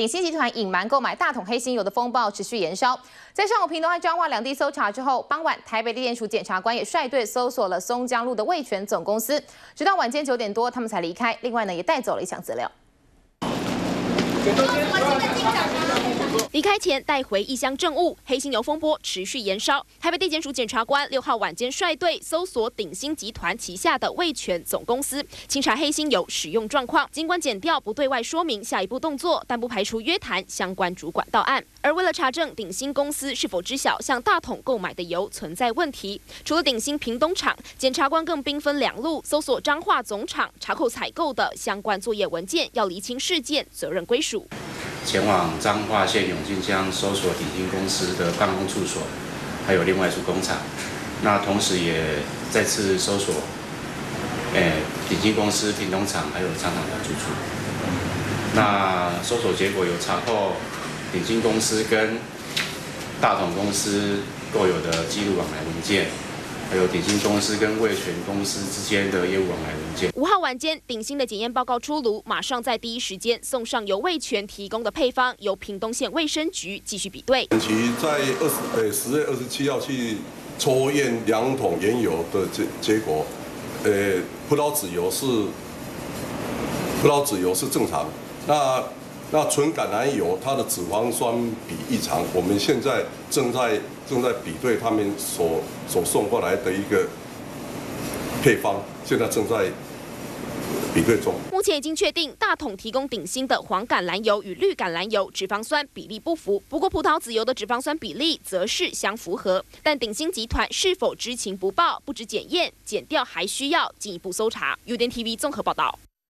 鼎新集团隐瞒购买大桶黑心油的风暴持续延烧，在上午屏东和彰化两地搜查之后，傍晚台北地检署检察官也率队搜索了松江路的味全总公司，直到晚间9点多他们才离开。另外呢，也带走了一项资料。 离开前带回一箱证物，黑心油风波持续延烧。台北地检署检察官6号晚间率队搜索鼎新集团旗下的味全总公司，清查黑心油使用状况。尽管检调不对外说明下一步动作，但不排除约谈相关主管到案。而为了查证鼎新公司是否知晓向大桶购买的油存在问题，除了鼎新屏东厂，检察官更兵分两路搜索彰化总厂，查扣采购的相关作业文件，要厘清事件责任归属。 前往彰化县永靖乡搜索鼎新公司的办公处所，还有另外一处工厂。那同时也再次搜索，鼎新公司屏东厂还有厂长的住处。那搜索结果有查扣鼎新公司跟大统公司购有的记录往来文件。 还有鼎新公司跟味全公司之间的业务往来文件。5号晚间，鼎新的检验报告出炉，马上在第一时间送上由味全提供的配方，由屏东县卫生局继续比对。本期在10月27号去抽验2桶原油的结果，葡萄籽油是正常，那纯橄榄油它的脂肪酸比异常，我们现在正在比对他们所送过来的一个配方，现在正在比对中。目前已经确定大桶提供鼎新的黄橄榄油与绿橄榄油脂肪酸比例不符，不过葡萄籽油的脂肪酸比例则是相符合。但鼎新集团是否知情不报，不止检验，检调还需要进一步搜查。UDN TV 综合报道。